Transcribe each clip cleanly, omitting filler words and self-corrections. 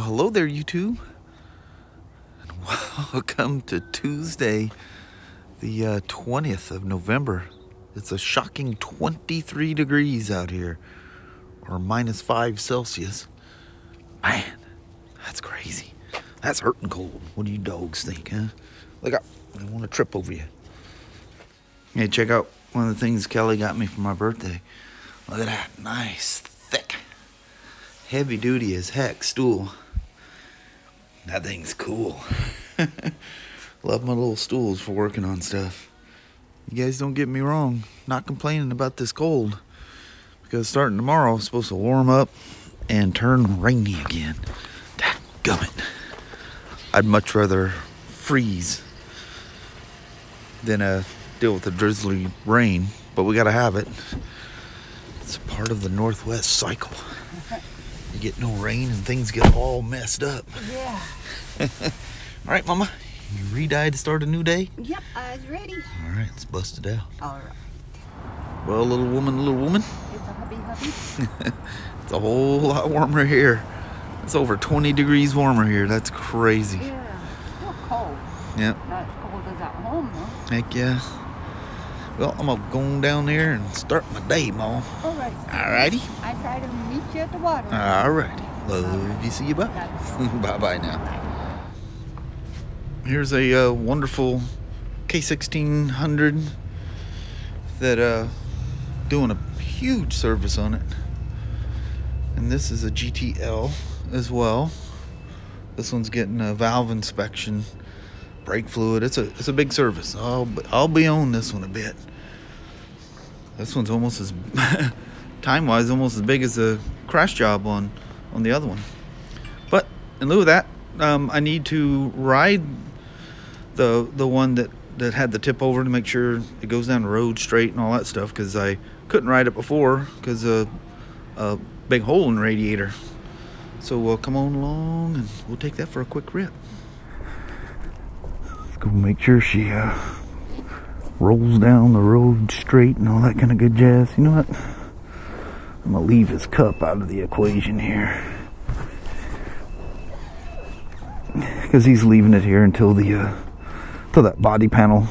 Well, hello there, YouTube. Welcome to Tuesday, the 20th of November. It's a shocking 23 degrees out here, or -5°C. Man, that's crazy. That's hurting cold. What do you dogs think, huh? Look out. I want to trip over you. Hey, check out one of the things Kelly got me for my birthday. Look at that. Nice, thick, heavy duty as heck stool. That thing's cool. Love my little stools for working on stuff. You guys don't get me wrong. Not complaining about this cold, because starting tomorrow, it's supposed to warm up and turn rainy again. Dadgummit. I'd much rather freeze than deal with the drizzly rain, but we gotta have it. It's part of the Northwest cycle. You get no rain and things get all messed up. Yeah. All right, Mama, you ready to start a new day? Yep, I was ready. All right, let's bust it out. All right. Well, little woman. It's a hubby. It's a whole lot warmer here. It's over 20 degrees warmer here. That's crazy. Yeah, still cold. Yep. Not as cold as at home, though. Heck yeah. Well, I'm gonna go down there and start my day, Mom. All right. All righty. I try to meet you at the water. All righty. Love you. See you. Bye. Bye bye now. Here's a wonderful K1600 that doing a huge service on it, and this is a GTL as well. This one's getting a valve inspection, brake fluid. It's a big service. I'll be on this one a bit. This one's almost as time-wise almost as big as the crash job on the other one. But in lieu of that, I need to ride the one that had the tip over to make sure it goes down the road straight and all that stuff, because I couldn't ride it before because a big hole in the radiator. So we'll come on along and we'll take that for a quick rip. Go make sure she rolls down the road straight and all that kind of good jazz. You know what? I'm gonna leave his cup out of the equation here, because he's leaving it here until the till that body panel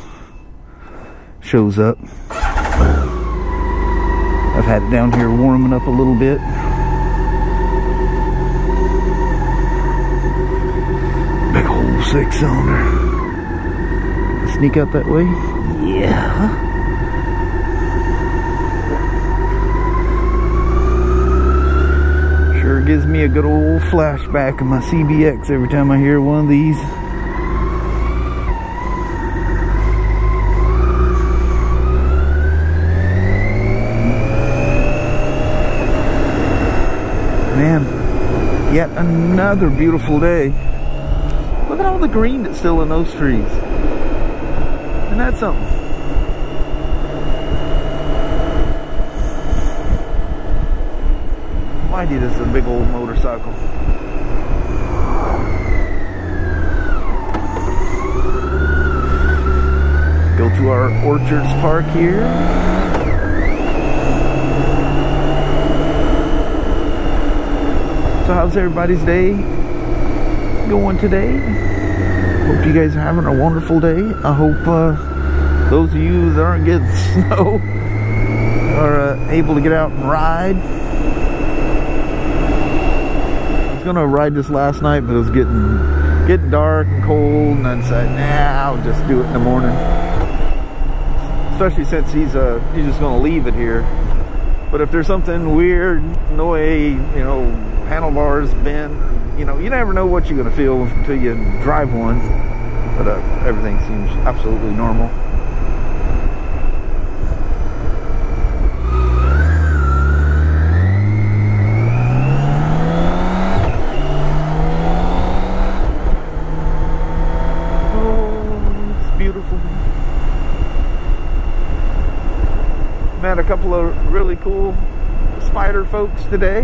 shows up. I've had it down here warming up a little bit. Big old 6-cylinder. Sneak out that way? Yeah. Sure gives me a good old flashback of my CBX every time I hear one of these. Man, yet another beautiful day. Look at all the green that's still in those trees. That's something. Mighty, this is a big old motorcycle. Go to our Orchards Park here. So how's everybody's day going today? Hope you guys are having a wonderful day. I hope those of you that aren't getting snow are able to get out and ride. I was gonna ride this last night, but it was getting dark and cold, and I said, nah, I'll just do it in the morning. Especially since he's just gonna leave it here. But if there's something weird, noise, you know, handlebars bent, you know, you never know what you're gonna feel until you drive one. But everything seems absolutely normal. Oh, it's beautiful. Met a couple of really cool Spyder folks today.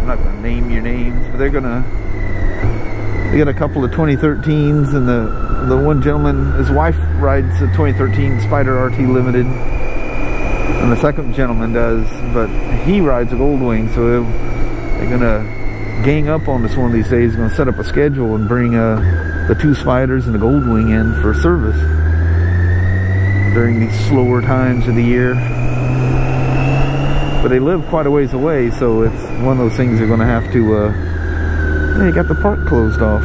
I'm not gonna name your names, but they got a couple of 2013s, and the one gentleman, his wife rides a 2013 Spyder RT Limited. and the second gentleman does, but he rides a Goldwing, so they're gonna gang up on us one of these days. They're gonna set up a schedule and bring the two Spyders and the Goldwing in for service during these slower times of the year. But they live quite a ways away, so it's one of those things they're gonna have to. They got the park closed off.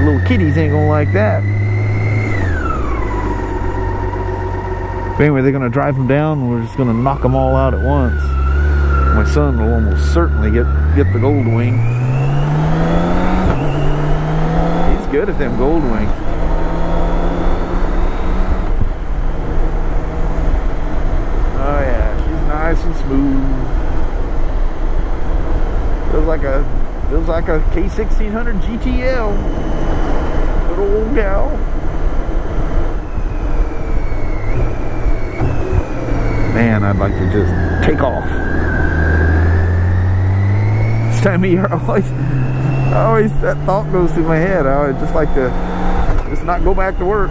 The little kitties ain't gonna like that. But anyway, they're gonna drive them down, and we're just gonna knock them all out at once. My son will almost certainly get the Goldwing. He's good at them Goldwings. Oh yeah, she's nice and smooth. Feels like a K1600GTL. Little old gal. Man, I'd like to just take off. This time of year, I always that thought goes through my head. I would just like to just not go back to work.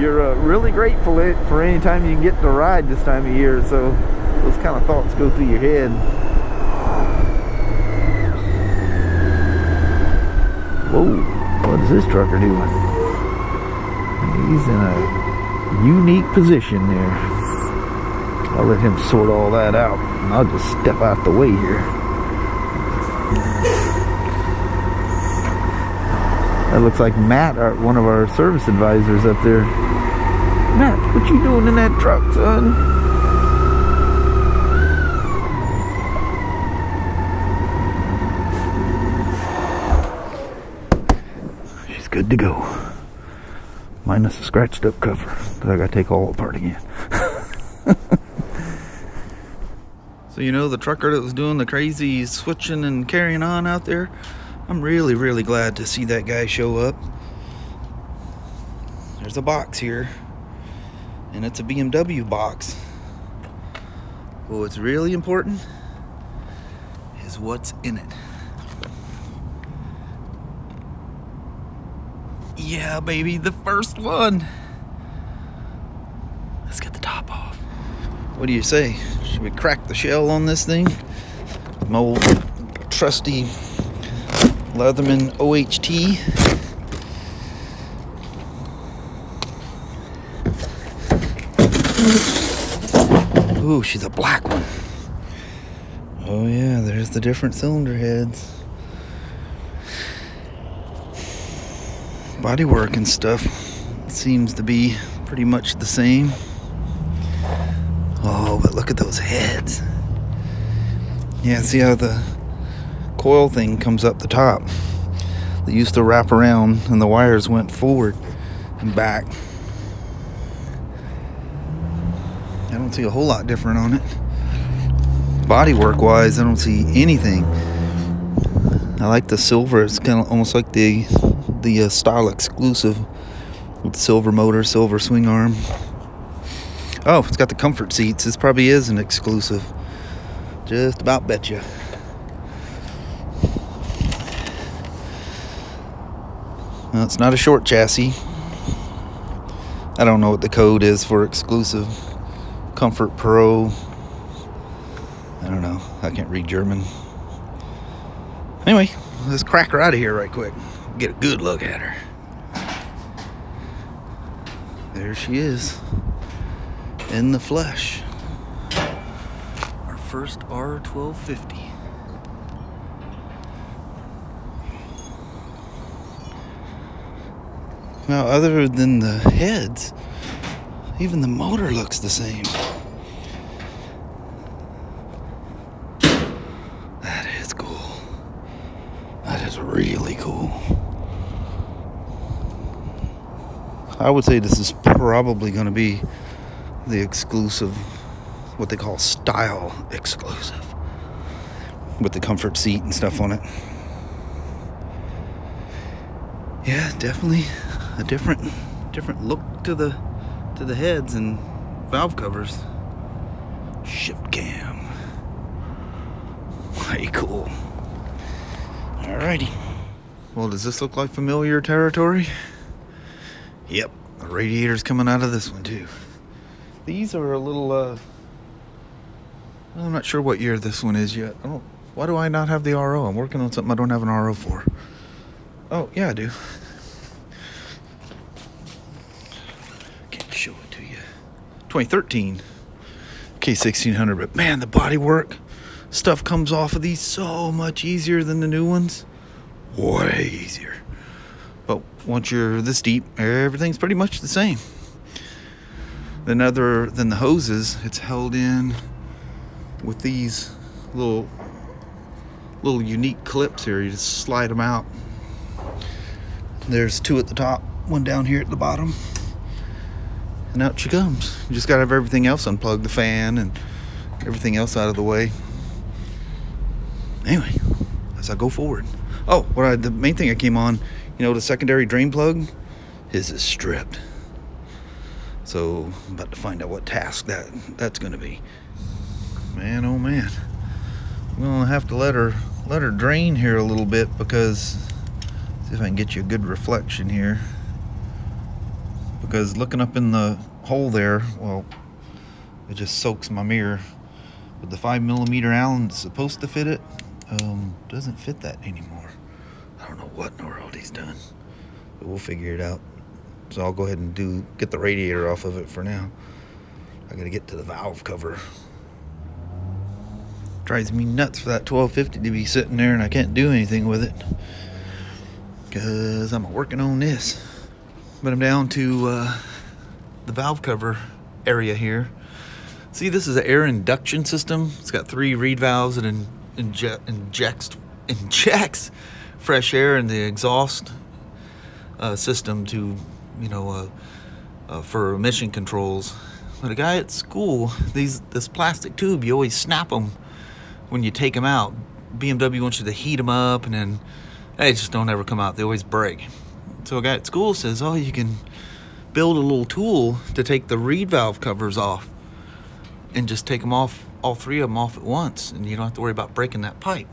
You're really grateful for any time you can get to ride this time of year, so those kind of thoughts go through your head. Whoa, what is this trucker doing? He's in a unique position there. I'll let him sort all that out, and I'll just step out the way here. That looks like Matt, one of our service advisors up there. Matt, what you doing in that truck, son? She's good to go. Minus a scratched up cover, because I gotta take all apart again. So you know the trucker that was doing the crazy switching and carrying on out there? I'm really, really glad to see that guy show up. There's a box here, and it's a BMW box. Well, what's really important is what's in it. Yeah, baby, the first one. Let's get the top off. What do you say? Should we crack the shell on this thing? My old trusty Leatherman OHT. Ooh, she's a black one. Oh yeah, there's the different cylinder heads. Bodywork and stuff seems to be pretty much the same. Oh, but look at those heads. Yeah, see how the coil thing comes up the top. They used to wrap around and the wires went forward and back. I don't see a whole lot different on it. Bodywork wise, I don't see anything. I like the silver. It's kind of almost like the style exclusive with silver motor, silver swing arm. Oh, it's got the comfort seats. This probably is an exclusive. Just about betcha. Well, it's not a short chassis. I don't know what the code is for exclusive. Comfort Pro. I don't know. I can't read German. Anyway, let's crack her out of here right quick. Get a good look at her. There she is in the flesh. Our first R1250. Now, other than the heads, even the motor looks the same. That is cool. That is really cool. I would say this is probably going to be the exclusive, what they call style exclusive, with the comfort seat and stuff on it. Yeah, definitely a different look to the heads and valve covers. Shift cam. Pretty cool. Alrighty. Well, does this look like familiar territory? Yep, the radiator's coming out of this one too. These are a little, I'm not sure what year this one is yet. Why do I not have the RO? I'm working on something I don't have an RO for. Oh, yeah, I do. Can't show it to you. 2013 K1600, but man, the bodywork stuff comes off of these so much easier than the new ones. Way easier. But once you're this deep, everything's pretty much the same. Then other than the hoses, it's held in with these little unique clips here. You just slide them out. There's two at the top, one down here at the bottom, and out she comes. You just gotta have everything else unplugged, the fan and everything else out of the way. Anyway, as I go forward, oh, the main thing I came on, you know, the secondary drain plug, his is stripped. So I'm about to find out what task that's gonna be. Man, oh man. I'm gonna have to let her drain here a little bit, because see if I can get you a good reflection here. Because looking up in the hole there, well, it just soaks my mirror. But the 5mm Allen that's supposed to fit it, doesn't fit that anymore. I don't know what in the world he's done, but we'll figure it out. So I'll go ahead and get the radiator off of it for now. I gotta get to the valve cover. Drives me nuts for that 1250 to be sitting there and I can't do anything with it, because I'm working on this. But I'm down to the valve cover area here. See, this is an air induction system. It's got 3 reed valves and injects fresh air in the exhaust system to, you know, for emission controls. But a guy at school, this plastic tube, you always snap them when you take them out. BMW wants you to heat them up, and then they just don't ever come out. They always break. So a guy at school says, oh, you can build a little tool to take the reed valve covers off and just take them off, all 3 of them off at once, and you don't have to worry about breaking that pipe.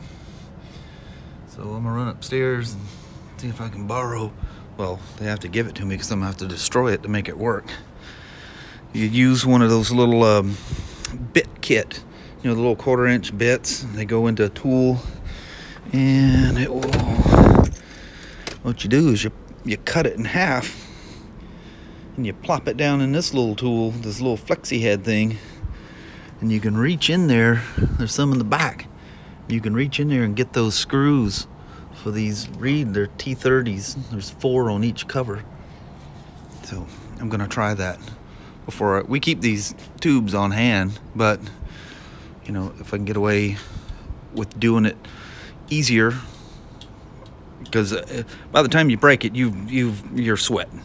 So I'm gonna run upstairs and see if I can borrow, well, they have to give it to me because I'm gonna have to destroy it to make it work. You use one of those little bit kit, you know, the little 1/4-inch bits, and they go into a tool, and it will, what you do is you cut it in half and you plop it down in this little tool, this little flexi head thing, and you can reach in there. There's some in the back. You can reach in there and get those screws for these reed, they're T30s. There's 4 on each cover. So I'm gonna try that before we keep these tubes on hand, but you know, if I can get away with doing it easier, because by the time you break it, you're sweating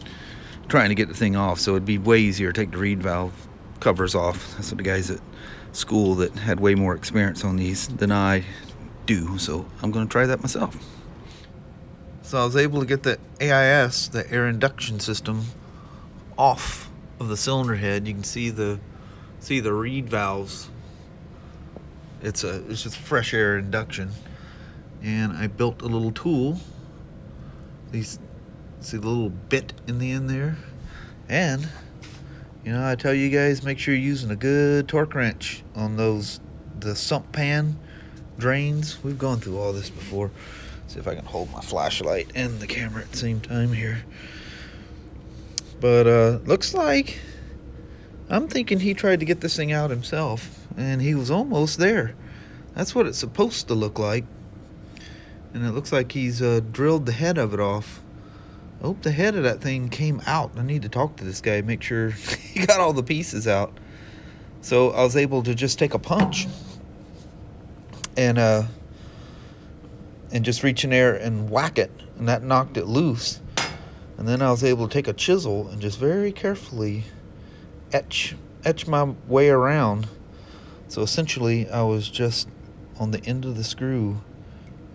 trying to get the thing off. So it'd be way easier to take the reed valve covers off. That's what the guys at school that had way more experience on these than I do. So I'm gonna try that myself. So I was able to get the AIS, the air induction system, off of the cylinder head. You can see the reed valves. It's just fresh air induction. And I built a little tool. These, see the little bit in the end there. And you know, I tell you guys, make sure you're using a good torque wrench on the sump pan drains. We've gone through all this before. Let's see if I can hold my flashlight and the camera at the same time here. But looks like, I'm thinking he tried to get this thing out himself, and he was almost there. That's what it's supposed to look like. And it looks like he's drilled the head of it off. I hope the head of that thing came out. I need to talk to this guy, make sure he got all the pieces out. So I was able to just take a punch and just reach in there and whack it, and that knocked it loose. And then I was able to take a chisel and just very carefully etch my way around. So essentially I was just on the end of the screw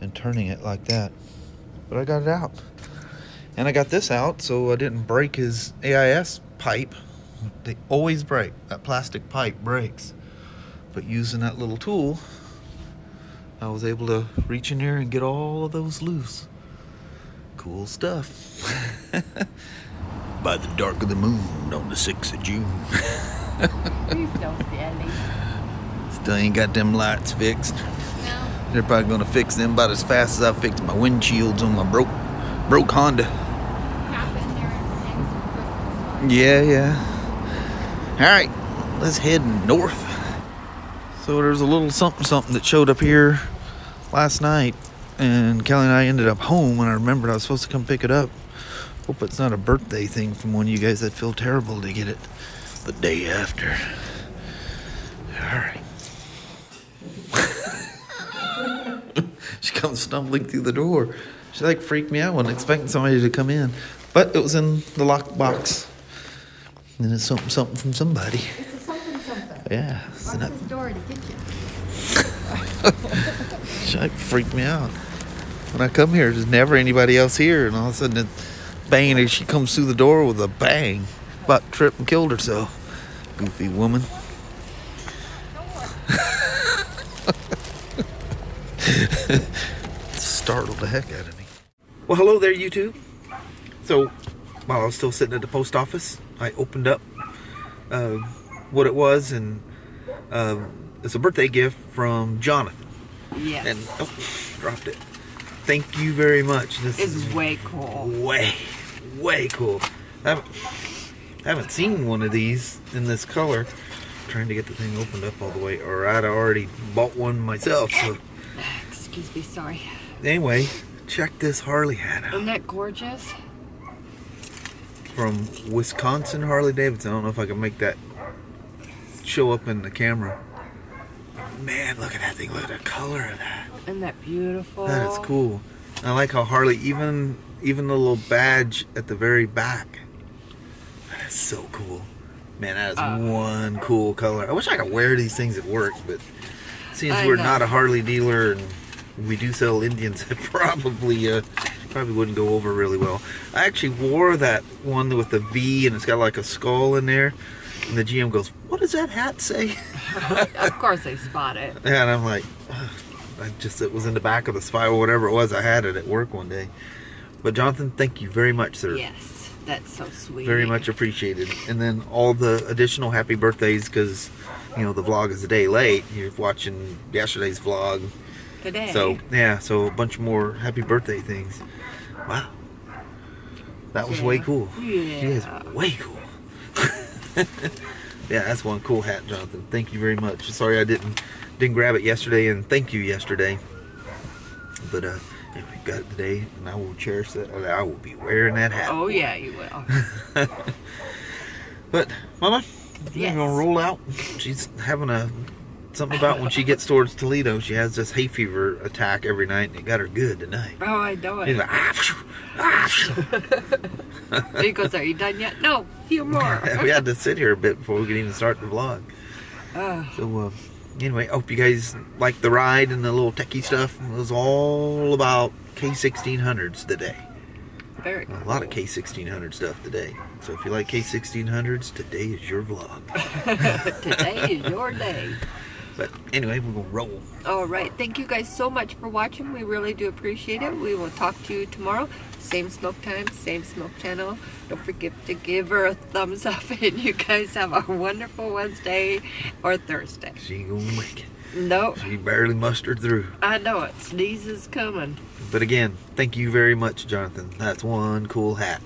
and turning it like that. But I got it out. And I got this out, so I didn't break his AIS pipe. They always break. That plastic pipe breaks. But using that little tool, I was able to reach in there and get all of those loose. Cool stuff. By the dark of the moon on the 6th of June. You're so silly. Still ain't got them lights fixed. No. They're probably gonna fix them about as fast as I fixed my windshields on my broke Honda. Yeah. All right, let's head north. So there's a little something that showed up here last night, and Kelly and I ended up home, and I remembered I was supposed to come pick it up. Hope it's not a birthday thing from one of you guys that feel terrible to get it the day after. All right. She comes stumbling through the door. She like freaked me out. I wasn't expecting somebody to come in, but it was in the lockbox. And it's something from somebody. It's a something. Yeah. Lock this door to get you. She like freaked me out. When I come here, there's never anybody else here, and all of a sudden, bang! She comes through the door with a bang. About tripped and killed herself. Goofy woman. Startled the heck out of me. Well, hello there, YouTube. So, while I was still sitting at the post office, I opened up what it was, and it's a birthday gift from Jonathan. Yes. And oh, dropped it. Thank you very much. This is way cool. Way cool. I haven't seen one of these in this color. I'm trying to get the thing opened up all the way, or I'd already bought one myself. So. Excuse me, sorry. Anyway, check this Harley hat out. Isn't that gorgeous? From Wisconsin Harley Davidson. I don't know if I can make that show up in the camera. Man, look at that thing. Look at the color of that. Isn't that beautiful? That is cool. I like how Harley, even the little badge at the very back. That is so cool. Man, that is one cool color. I wish I could wear these things at work, but since we're not a Harley dealer and we do sell Indians, it probably wouldn't go over really well. I actually wore that one with the V, and it's got like a skull in there. And the GM goes, "What does that hat say?" Of course they spot it. And I'm like, ugh. It was in the back of the Spy or whatever it was. I had it at work one day. But Jonathan, thank you very much, sir. Yes, that's so sweet. Very much appreciated. And then all the additional happy birthdays, because, you know, the vlog is a day late. You're watching yesterday's vlog. Today. So, yeah, so a bunch more happy birthday things. Wow. That was way cool. Yeah. It is way cool. Yeah, that's one cool hat, Jonathan. Thank you very much. Sorry I didn't grab it yesterday, and thank you yesterday. But anyway, we got it today, and I will cherish that. I will be wearing that hat. Oh yeah, you will. But Mama, you're gonna roll out. She's having something about when she gets towards Toledo. She has this hay fever attack every night, and it got her good tonight. Oh, I know it. She's like, He goes, "Are you done yet?" No, a few more. We had to sit here a bit before we could even start the vlog. So. Anyway, I hope you guys like the ride and the little techie stuff. It was all about K1600s today. Very cool. A lot of K1600 stuff today. So if you like K1600s, today is your vlog. Today is your day. But anyway, we're going to roll. All right. Thank you guys so much for watching. We really do appreciate it. We will talk to you tomorrow. Same smoke time, same smoke channel. Don't forget to give her a thumbs up, and you guys have a wonderful Wednesday or Thursday. She ain't gonna make it. Nope. She barely mustered through. I know it. Sneeze is coming. But again, thank you very much, Jonathan. That's one cool hat.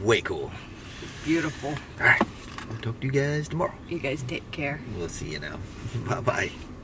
Way cool. Beautiful. All right. I'll talk to you guys tomorrow. You guys take care. We'll see you now. Bye-bye.